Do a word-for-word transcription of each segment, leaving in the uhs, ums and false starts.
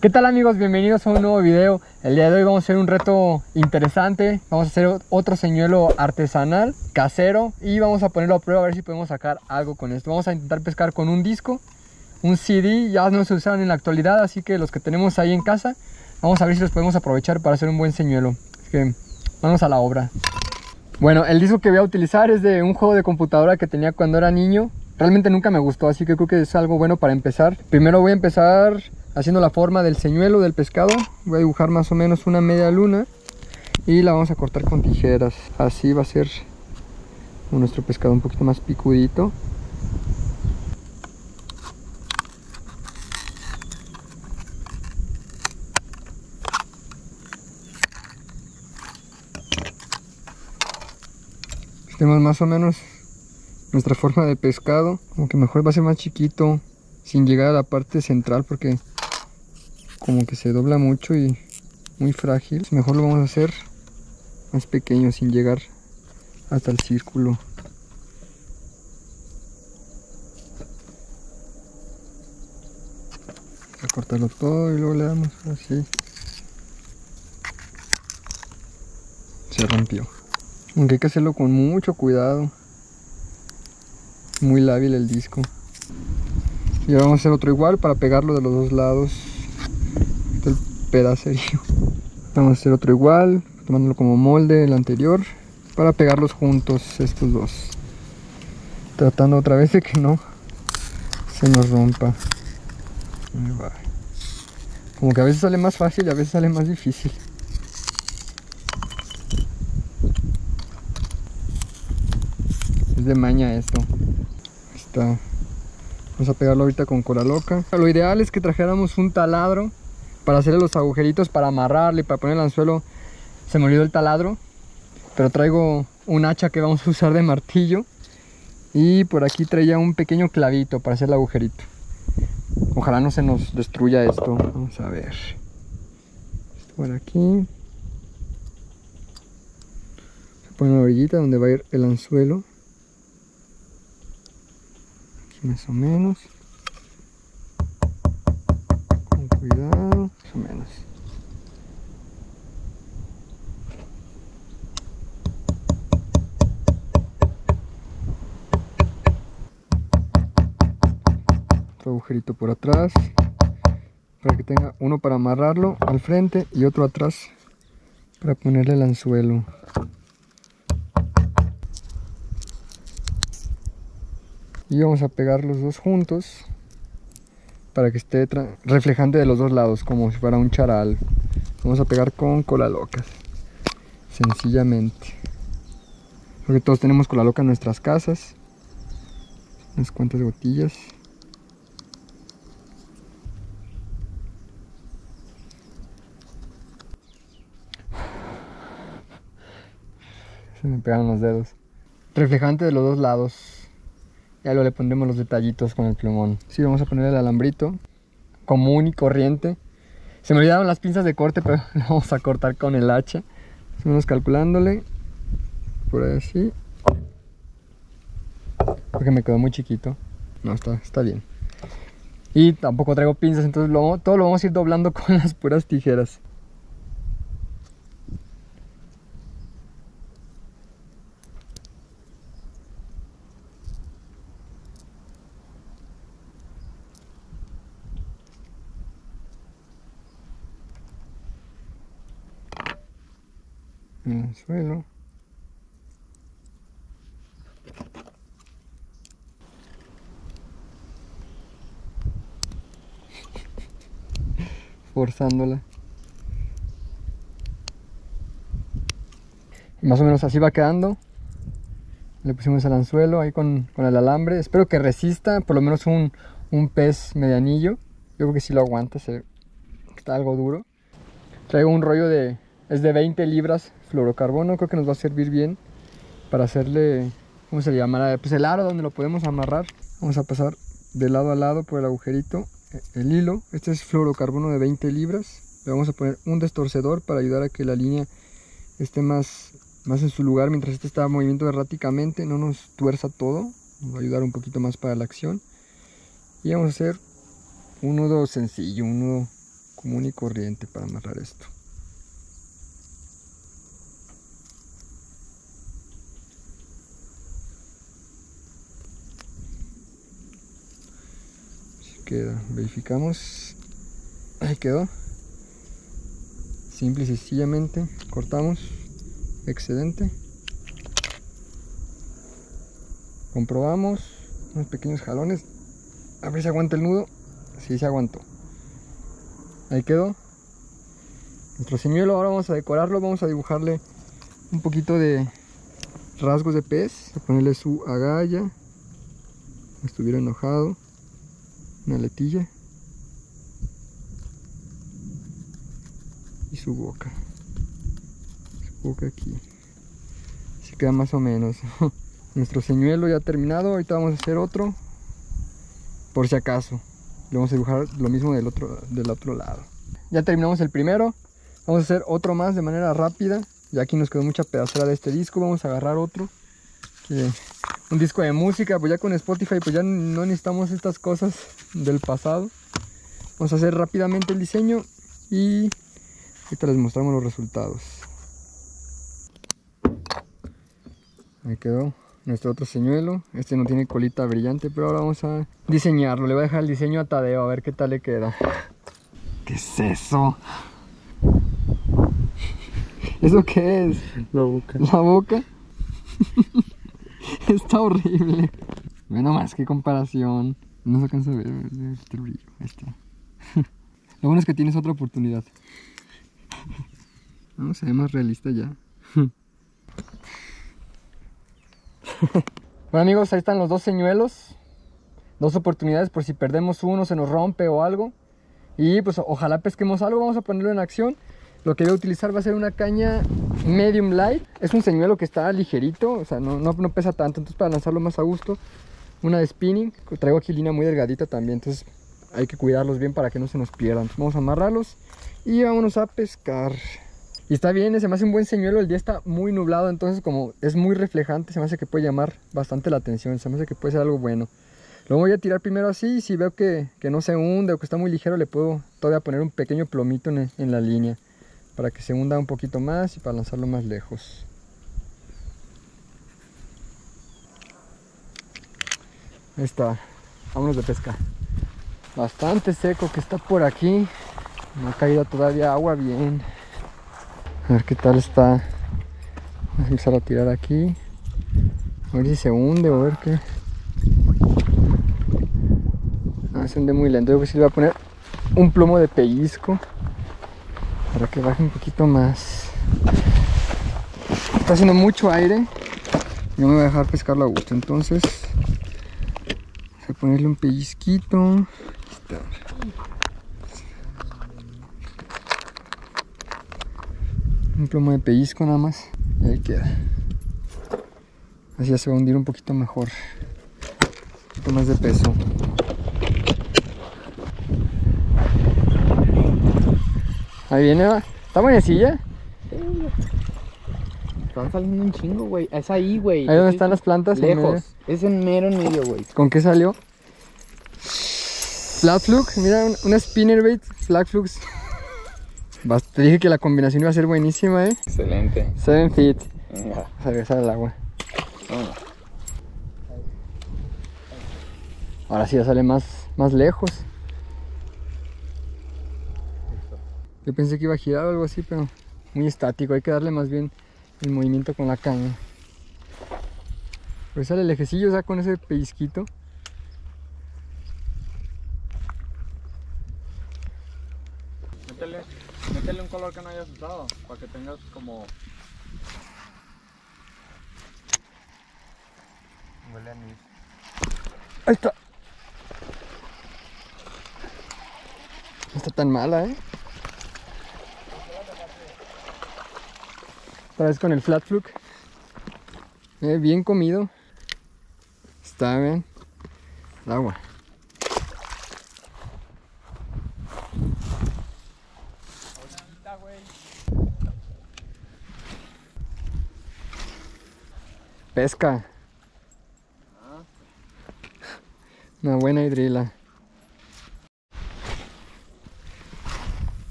¿Qué tal, amigos? Bienvenidos a un nuevo video. El día de hoy vamos a hacer un reto interesante. Vamos a hacer otro señuelo artesanal, casero, y vamos a ponerlo a prueba a ver si podemos sacar algo con esto. Vamos a intentar pescar con un disco, un C D, ya no se usan en la actualidad, así que los que tenemos ahí en casa, vamos a ver si los podemos aprovechar para hacer un buen señuelo. Así que vamos a la obra. Bueno, el disco que voy a utilizar es de un juego de computadora que tenía cuando era niño. Realmente nunca me gustó, así que creo que es algo bueno para empezar. Primero voy a empezar haciendo la forma del señuelo del pescado. Voy a dibujar más o menos una media luna y la vamos a cortar con tijeras. Así va a ser nuestro pescado un poquito más picudito. Tenemos más o menos nuestra forma de pescado, como que mejor va a ser más chiquito, sin llegar a la parte central porque como que se dobla mucho y muy frágil. Mejor lo vamos a hacer más pequeño, sin llegar hasta el círculo. Voy a cortarlo todo y luego le damos así. Se rompió. Aunque hay que hacerlo con mucho cuidado. Muy lábil el disco. Y ahora vamos a hacer otro igual para pegarlo de los dos lados. Este es el pedacerío. Vamos a hacer otro igual, tomándolo como molde el anterior, para pegarlos juntos estos dos. Tratando otra vez de que no se nos rompa. Como que a veces sale más fácil y a veces sale más difícil. Es de maña esto. Ahí está. Vamos a pegarlo ahorita con cola loca. Lo ideal es que trajéramos un taladro para hacerle los agujeritos, para amarrarle, para poner el anzuelo. Se me olvidó el taladro, pero traigo un hacha que vamos a usar de martillo. Y por aquí traía un pequeño clavito para hacer el agujerito. Ojalá no se nos destruya esto. Vamos a ver. Esto por aquí. Se pone una orillita donde va a ir el anzuelo. Más o menos, con cuidado, más o menos. Otro agujerito por atrás, para que tenga uno para amarrarlo al frente y otro atrás para ponerle el anzuelo. Y vamos a pegar los dos juntos para que esté reflejante de los dos lados, como si fuera un charal. Vamos a pegar con cola loca, sencillamente. Porque todos tenemos cola loca en nuestras casas. Unas cuantas gotillas. Se me pegaron los dedos. Reflejante de los dos lados. Ya luego le pondremos los detallitos con el plumón. Sí, vamos a poner el alambrito común y corriente. Se me olvidaron las pinzas de corte, pero lo vamos a cortar con el hacha. Estamos calculándole. Por ahí así. Porque me quedó muy chiquito. No, está, está bien. Y tampoco traigo pinzas, entonces lo, todo lo vamos a ir doblando con las puras tijeras. En el suelo. Forzándola. Y más o menos así va quedando. Le pusimos el anzuelo ahí con, con el alambre. Espero que resista por lo menos un, un pez medianillo. Yo creo que si lo aguanta, se, está algo duro. Traigo un rollo de... Es de veinte libras fluorocarbono, creo que nos va a servir bien para hacerle, ¿cómo se le llamará? Pues el aro donde lo podemos amarrar. Vamos a pasar de lado a lado por el agujerito, el hilo. Este es fluorocarbono de veinte libras. Le vamos a poner un destorcedor para ayudar a que la línea esté más, más en su lugar. Mientras este está moviendo erráticamente, no nos tuerza todo. Nos va a ayudar un poquito más para la acción. Y vamos a hacer un nudo sencillo, un nudo común y corriente para amarrar esto. Así queda, verificamos. Ahí quedó. Simple y sencillamente cortamos excedente, comprobamos unos pequeños jalones a ver si aguanta el nudo. Si sí, se aguantó. Ahí quedó nuestro señuelo. Ahora vamos a decorarlo, vamos a dibujarle un poquito de rasgos de pez, a ponerle su agalla, como estuviera enojado, una aletilla y su boca, su boca aquí. Así queda más o menos nuestro señuelo ya terminado. Ahorita vamos a hacer otro por si acaso. Le vamos a dibujar lo mismo del otro, del otro lado. Ya terminamos el primero. Vamos a hacer otro más de manera rápida. Ya aquí nos quedó mucha pedacera de este disco. Vamos a agarrar otro. Que, un disco de música. Pues ya con Spotify pues ya no necesitamos estas cosas del pasado. Vamos a hacer rápidamente el diseño. Y ahorita les mostramos los resultados. Ahí quedó nuestro otro señuelo. Este no tiene colita brillante, pero ahora vamos a diseñarlo. Le voy a dejar el diseño a Tadeo a ver qué tal le queda. ¿Qué es eso? ¿Eso qué es? La boca. ¿La boca? Está horrible. Bueno, más que comparación. No se alcanza a ver este brillo. Ahí está. Lo bueno es que tienes otra oportunidad. No, se ve más realista ya. Bueno amigos, ahí están los dos señuelos. Dos oportunidades por si perdemos uno, se nos rompe o algo. Y pues ojalá pesquemos algo. Vamos a ponerlo en acción. Lo que voy a utilizar va a ser una caña medium light. Es un señuelo que está ligerito. O sea, no, no, no pesa tanto. Entonces para lanzarlo más a gusto. Una de spinning. Traigo aquí línea muy delgadita también. Entonces hay que cuidarlos bien para que no se nos pierdan. Entonces, vamos a amarrarlos y vámonos a pescar. Y está bien, se me hace un buen señuelo, el día está muy nublado, entonces como es muy reflejante, se me hace que puede llamar bastante la atención, se me hace que puede ser algo bueno. Lo voy a tirar primero así, y si veo que, que no se hunde o que está muy ligero, le puedo todavía poner un pequeño plomito en, en la línea, para que se hunda un poquito más y para lanzarlo más lejos. Ahí está, vámonos de pesca. Bastante seco que está por aquí, no ha caído todavía agua bien. A ver qué tal está. Vamos a empezar a tirar aquí. A ver si se hunde o a ver qué. No, se hunde muy lento. Yo creo que sí le voy a poner un plomo de pellizco. Para que baje un poquito más. Está haciendo mucho aire. No me voy a dejar pescarlo a gusto. Entonces, vamos a ponerle un pellizquito. Ahí está. Un plomo de pellizco nada más y ahí queda. Así ya se va a hundir un poquito mejor, un poquito más de peso. Ahí viene, va. ¿Está buenecilla? Están saliendo un chingo, güey. Es ahí, güey. Ahí donde están las plantas. Lejos. Es en mero en medio, güey. ¿Con qué salió? Flatflux. Mira, una spinnerbait Flatflux. Te dije que la combinación iba a ser buenísima, ¿eh? Excelente. seven feet. Venga. Vamos a regresar al agua. Venga. Ahora sí ya sale más, más lejos. Yo pensé que iba a girar o algo así, pero muy estático. Hay que darle más bien el movimiento con la caña. Pero sale el lejecillo, o sea, con ese pellizquito. Métele. Métele un color que no hayas usado, para que tengas como... Huele a anís. Ahí está. No está tan mala, ¿eh? Otra vez con el Flatflux. Eh, bien comido. Está bien. El agua. Pesca. Una buena hidrila.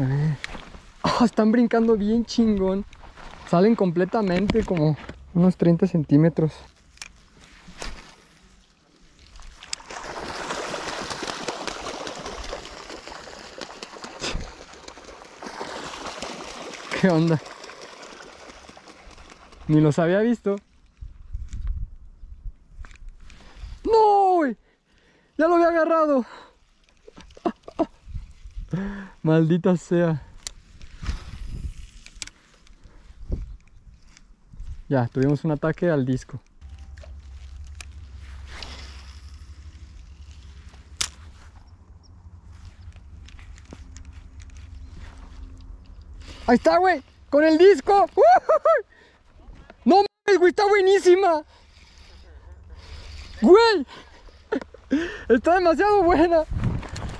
A ver. Oh, están brincando bien chingón. Salen completamente como unos treinta centímetros. ¿Qué onda? Ni los había visto. ¡No! ¡Ya lo había agarrado! Maldita sea. Ya, tuvimos un ataque al disco. Ahí está, güey, con el disco. ¡Uh! No mames, güey, está buenísima. Güey, está demasiado buena.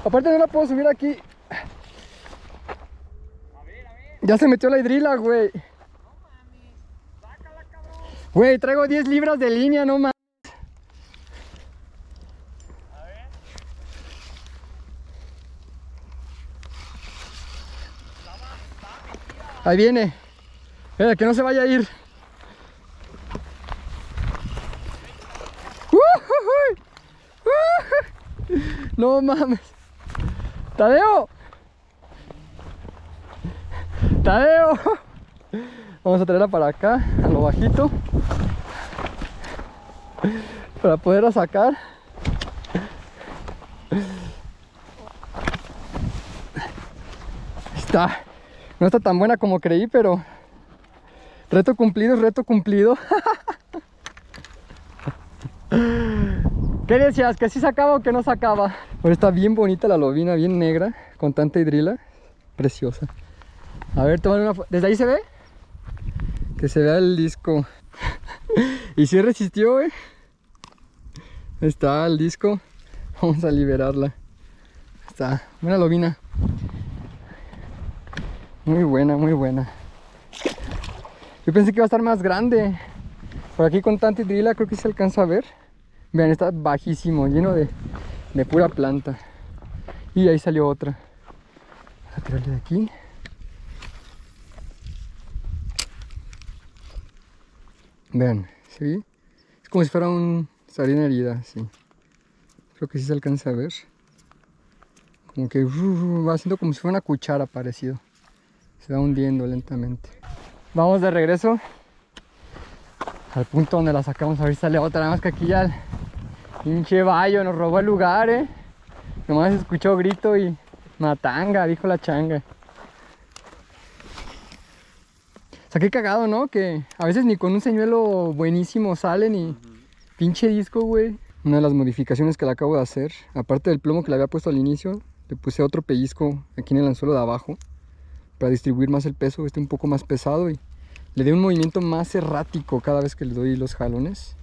Aparte no la puedo subir aquí. Ya se metió la hidrila, güey. Güey, traigo diez libras de línea, no mames. Ahí viene. Espera, que no se vaya a ir. No mames. Tadeo. Tadeo. Vamos a traerla para acá, a lo bajito, para poderla sacar. Ahí está. No está tan buena como creí, pero reto cumplido, reto cumplido. ¿Qué decías? ¿Que sí sacaba o que no sacaba? Ahora está bien bonita la lobina, bien negra, con tanta hidrila. Preciosa. A ver, toman una foto. ¿Desde ahí se ve? Que se vea el disco. Y sí resistió, güey. Ahí está el disco. Vamos a liberarla. Está. Buena lobina. Muy buena, muy buena. Yo pensé que iba a estar más grande. Por aquí con tanta hidrila creo que se alcanza a ver. Vean, está bajísimo, lleno de, de pura planta. Y ahí salió otra. Vamos a tirarle de aquí. Vean, ¿sí? Es como si fuera un sarina herida, sí. Creo que sí se alcanza a ver. Como que uh, va haciendo como si fuera una cuchara parecido. Se va hundiendo lentamente. Vamos de regreso al punto donde la sacamos. A ver si sale otra. Nada más que aquí ya el pinche bayo nos robó el lugar, eh. Nomás escuchó grito y matanga, dijo la changa. O sea, qué cagado, ¿no? Que a veces ni con un señuelo buenísimo salen y... Uh-huh. Pinche disco, güey. Una de las modificaciones que le acabo de hacer, aparte del plomo que le había puesto al inicio, le puse otro pellizco aquí en el anzuelo de abajo para distribuir más el peso, esté un poco más pesado y le dé un movimiento más errático cada vez que le doy los jalones.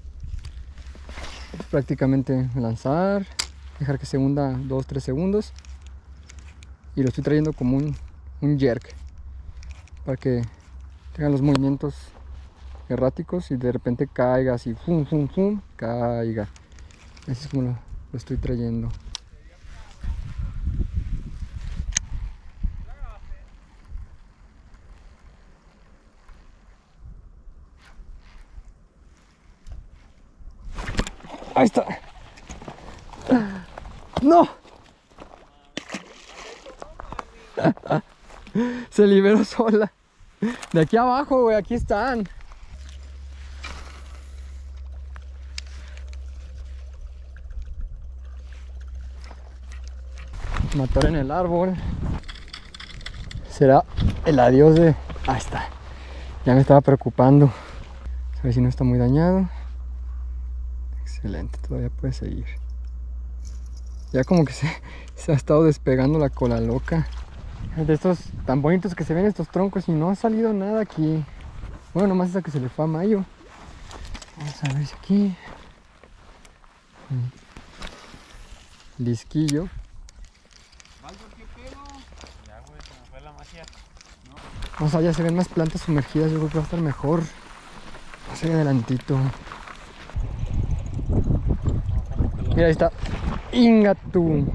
Es prácticamente lanzar, dejar que se hunda dos a tres segundos y lo estoy trayendo como un, un jerk para que tengan los movimientos erráticos y de repente caiga así, fum, fum, fum, caiga. Así es como lo, lo estoy trayendo. Ahí está. ¡No! Se liberó sola. De aquí abajo, güey, aquí están. Matar en el árbol. Será el adiós de... Ahí está. Ya me estaba preocupando. A ver si no está muy dañado. Excelente, todavía puede seguir. Ya como que se, se ha estado despegando la cola loca. De estos tan bonitos que se ven estos troncos y no ha salido nada aquí. Bueno, nomás esa que se le fue a mayo. Vamos a ver si aquí. Disquillo. Vamos allá, se ven más plantas sumergidas, yo creo que va a estar mejor. Más allá adelantito. Mira, ahí está. Ingatú.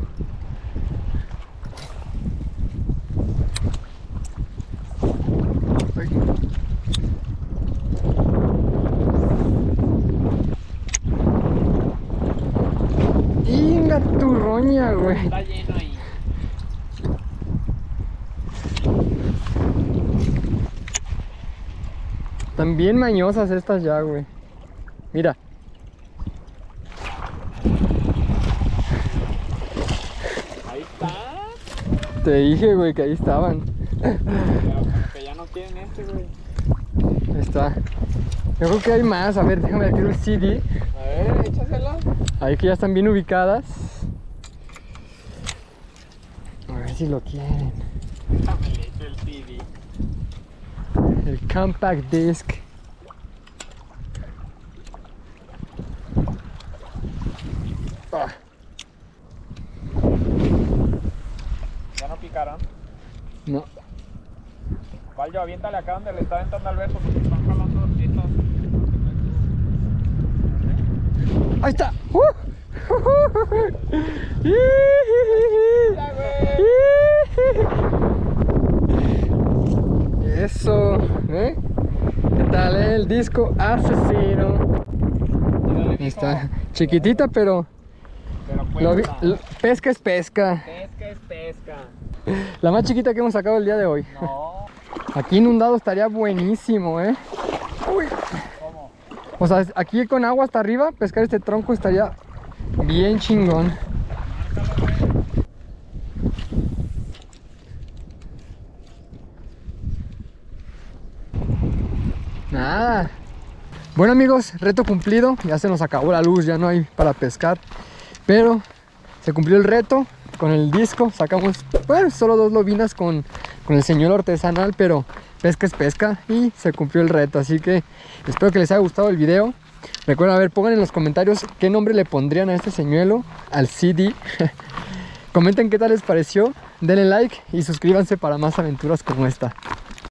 güey. Está lleno ahí. Están bien mañosas estas ya, güey. Mira. Ahí está. Te dije, güey, que ahí estaban. Que ya no tienen este, güey. Ahí está. Yo creo que hay más. A ver, déjame meter el C D. A ver, échasela. Ahí que ya están bien ubicadas. A ver si lo quieren. Déjame le echo el C D. El compact disc. Ah. ¿Ya no picaron? No. Valjo, aviéntale acá donde le está aventando Alberto porque están jalando los pitos. ¡Ahí está! ¡Uh! Eso, ¿eh? ¿Qué tal el disco asesino? Ahí está, chiquitita pero, pero lo vi, lo, pesca es pesca. Pesca es pesca. La más chiquita que hemos sacado el día de hoy. No. Aquí inundado estaría buenísimo, ¿eh? Uy. ¿Cómo? O sea, aquí con agua hasta arriba, pescar este tronco estaría bien chingón. Nada. Bueno amigos, reto cumplido. Ya se nos acabó la luz, ya no hay para pescar. Pero se cumplió el reto. Con el disco sacamos pues, solo dos lobinas con, con el señor artesanal. Pero pesca es pesca y se cumplió el reto. Así que espero que les haya gustado el video. Recuerden, a ver, pongan en los comentarios qué nombre le pondrían a este señuelo, al C D. Comenten qué tal les pareció. Denle like y suscríbanse para más aventuras como esta.